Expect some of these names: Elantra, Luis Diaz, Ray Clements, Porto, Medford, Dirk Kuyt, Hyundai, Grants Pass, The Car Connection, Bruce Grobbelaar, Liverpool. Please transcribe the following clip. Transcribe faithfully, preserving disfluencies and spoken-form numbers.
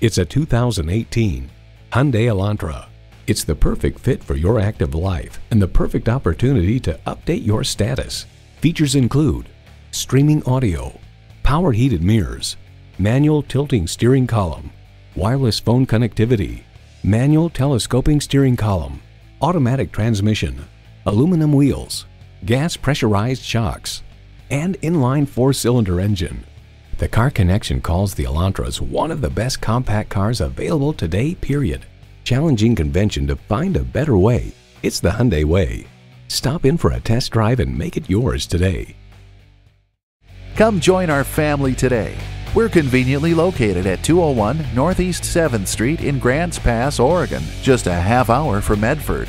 It's a two thousand eighteen Hyundai Elantra. It's the perfect fit for your active life and the perfect opportunity to update your status. Features include streaming audio, power heated mirrors, manual tilting steering column, wireless phone connectivity, manual telescoping steering column, automatic transmission, aluminum wheels, gas pressurized shocks, and inline four-cylinder engine. The Car Connection calls the Elantra as one of the best compact cars available today, period. Challenging convention to find a better way. It's the Hyundai way. Stop in for a test drive and make it yours today. Come join our family today. We're conveniently located at two oh one Northeast seventh Street in Grants Pass, Oregon, just a half hour from Medford.